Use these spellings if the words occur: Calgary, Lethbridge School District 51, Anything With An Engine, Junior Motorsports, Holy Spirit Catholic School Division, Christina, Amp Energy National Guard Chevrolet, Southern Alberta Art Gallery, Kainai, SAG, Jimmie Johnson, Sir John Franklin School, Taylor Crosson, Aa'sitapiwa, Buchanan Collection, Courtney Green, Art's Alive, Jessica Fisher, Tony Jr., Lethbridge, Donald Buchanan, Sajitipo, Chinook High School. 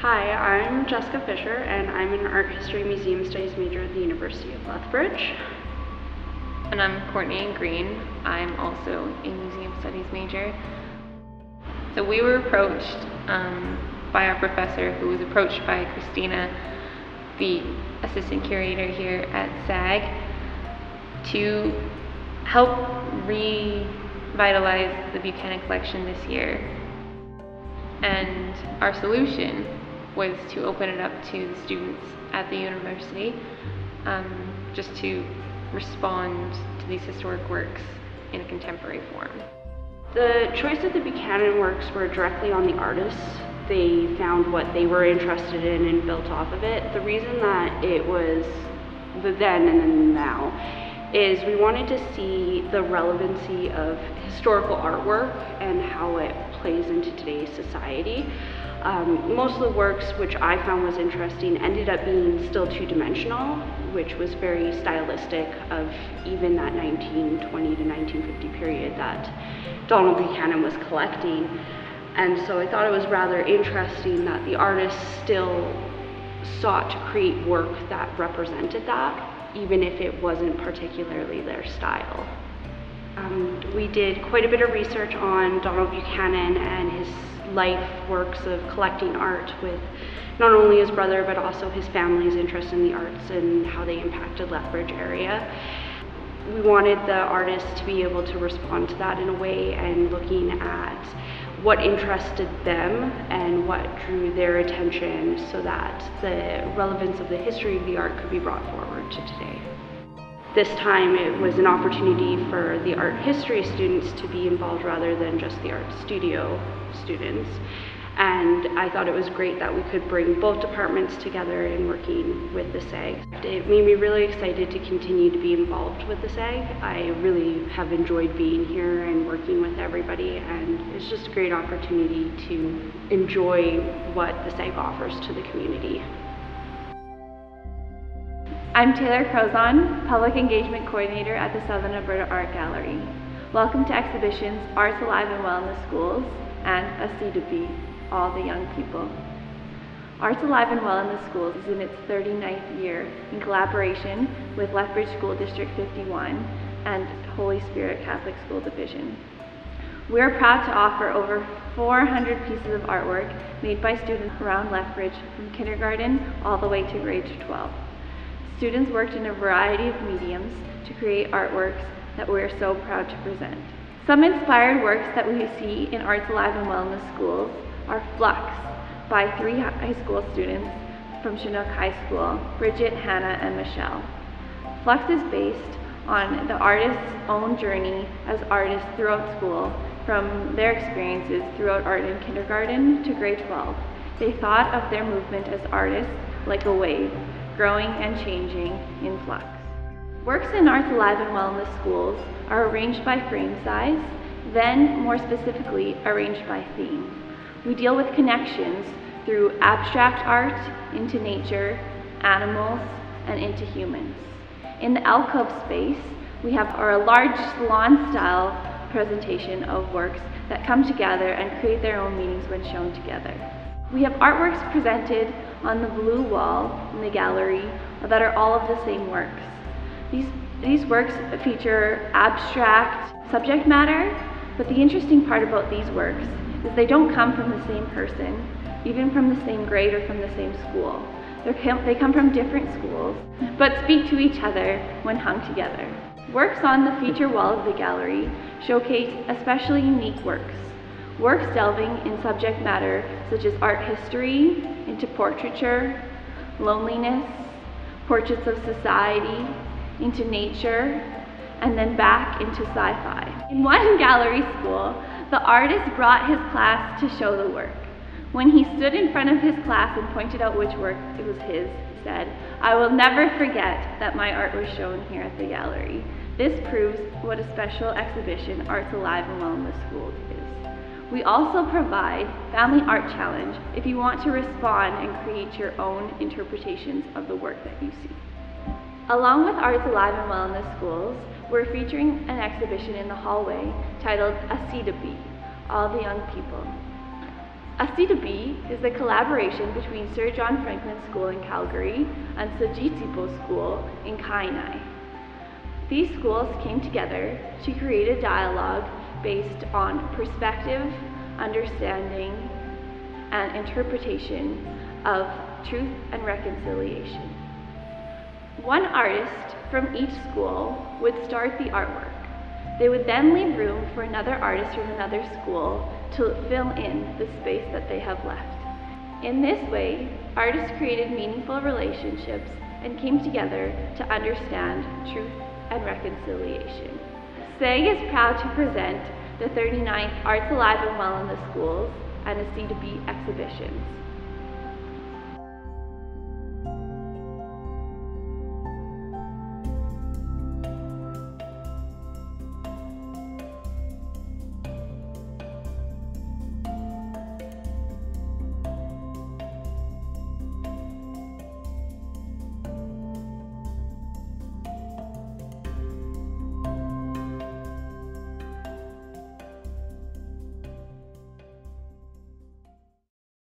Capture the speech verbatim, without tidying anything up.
Hi, I'm Jessica Fisher and I'm an Art History Museum Studies major at the University of Lethbridge. And I'm Courtney Green. I'm also a Museum Studies major. So we were approached um, by our professor, who was approached by Christina, the assistant curator here at SAG, to help revitalize the Buchanan Collection this year. And our solution was to open it up to the students at the university, um, just to respond to these historic works in a contemporary form. The choice of the Buchanan works were directly on the artists. They found what they were interested in and built off of it. The reason that it was the then and then now is we wanted to see the relevancy of historical artwork and how it plays into today's society. Um, most of the works, which I found was interesting, ended up being still two-dimensional, which was very stylistic of even that nineteen twenty to nineteen fifty period that Donald Buchanan was collecting. And so I thought it was rather interesting that the artists still sought to create work that represented that, even if it wasn't particularly their style. Um, we did quite a bit of research on Donald Buchanan and his life works of collecting art with not only his brother, but also his family's interest in the arts and how they impacted Lethbridge area. We wanted the artists to be able to respond to that in a way, and looking at what interested them and what drew their attention so that the relevance of the history of the art could be brought forward to today. This time it was an opportunity for the art history students to be involved rather than just the art studio students. And I thought it was great that we could bring both departments together in working with the SAG. It made me really excited to continue to be involved with the SAG. I really have enjoyed being here and working with everybody, and it's just a great opportunity to enjoy what the SAG offers to the community. I'm Taylor Crosson, Public Engagement Coordinator at the Southern Alberta Art Gallery. Welcome to exhibitions Arts Alive and Well in the Schools and Aa'sitapiwa, All the Young People. Arts Alive and Well in the Schools is in its thirty-ninth year in collaboration with Lethbridge School District fifty-one and Holy Spirit Catholic School Division. We are proud to offer over four hundred pieces of artwork made by students around Lethbridge from kindergarten all the way to grade twelve. Students worked in a variety of mediums to create artworks that we are so proud to present. Some inspired works that we see in Arts Alive and Well in the Schools are Flux by three high school students from Chinook High School, Bridget, Hannah, and Michelle. Flux is based on the artist's own journey as artists throughout school, from their experiences throughout art in kindergarten to grade twelve. They thought of their movement as artists like a wave, growing and changing in flux. Works in Arts Alive and Well in the Schools are arranged by frame size, then more specifically arranged by theme. We deal with connections through abstract art into nature, animals, and into humans. In the alcove space, we have our large salon-style presentation of works that come together and create their own meanings when shown together. We have artworks presented on the blue wall in the gallery that are all of the same works. These, these works feature abstract subject matter, but the interesting part about these works is they don't come from the same person, even from the same grade or from the same school. They're, they come from different schools, but speak to each other when hung together. Works on the feature wall of the gallery showcase especially unique works. Works delving in subject matter such as art history, into portraiture, loneliness, portraits of society, into nature, and then back into sci-fi. In one gallery school, the artist brought his class to show the work. When he stood in front of his class and pointed out which work it was his, he said, "I will never forget that my art was shown here at the gallery." This proves what a special exhibition Arts Alive and Well in the Schools is. We also provide Family Art Challenge if you want to respond and create your own interpretations of the work that you see. Along with Arts Alive and Well in the Schools, we're featuring an exhibition in the hallway titled Aa'sitapiwa, All the Young People. Aa'sitapiwa is the collaboration between Sir John Franklin School in Calgary and Sajitipo School in Kainai. These schools came together to create a dialogue based on perspective, understanding, and interpretation of truth and reconciliation. One artist from each school would start the artwork. They would then leave room for another artist from another school to fill in the space that they have left. In this way, artists created meaningful relationships and came together to understand truth and reconciliation. S A G is proud to present the thirty-ninth Arts Alive and Well in the Schools and Aa'sitapiwa exhibitions.